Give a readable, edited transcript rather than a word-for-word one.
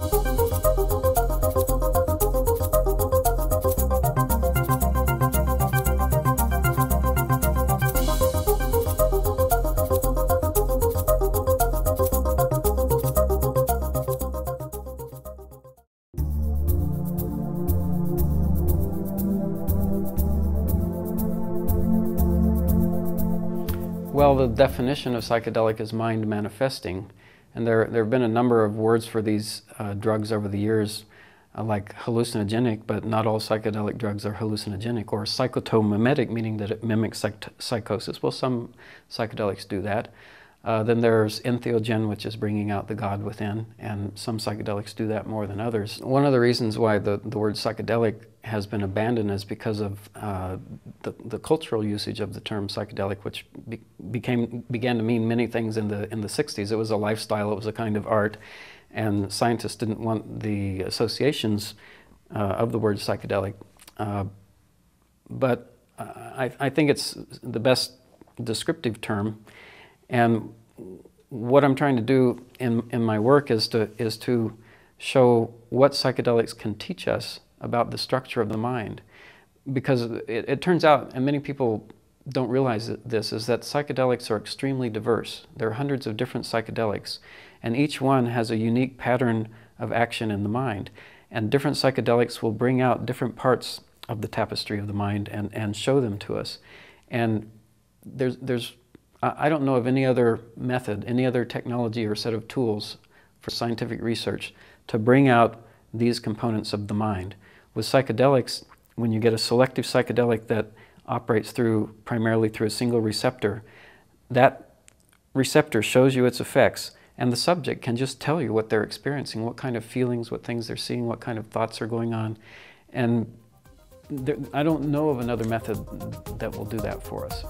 Well, the definition of psychedelic is mind manifesting, and there have been a number of words for these drugs over the years, like hallucinogenic, but not all psychedelic drugs are hallucinogenic, or psychotomimetic, meaning that it mimics psychosis. Well, some psychedelics do that. Then there's entheogen, which is bringing out the God within, and some psychedelics do that more than others. One of the reasons why the word psychedelic has been abandoned is because of the cultural usage of the term psychedelic, which began to mean many things in the 60s. It was a lifestyle, it was a kind of art, and scientists didn't want the associations of the word psychedelic. But I think it's the best descriptive term. And what I'm trying to do in my work is to show what psychedelics can teach us about the structure of the mind. Because it turns out, and many people don't realize this, is that psychedelics are extremely diverse. There are hundreds of different psychedelics, and each one has a unique pattern of action in the mind. And different psychedelics will bring out different parts of the tapestry of the mind and show them to us. And I don't know of any other method, any other technology or set of tools for scientific research to bring out these components of the mind. With psychedelics, when you get a selective psychedelic that operates primarily through a single receptor, that receptor shows you its effects, and the subject can just tell you what they're experiencing, what kind of feelings, what things they're seeing, what kind of thoughts are going on. And I don't know of another method that will do that for us.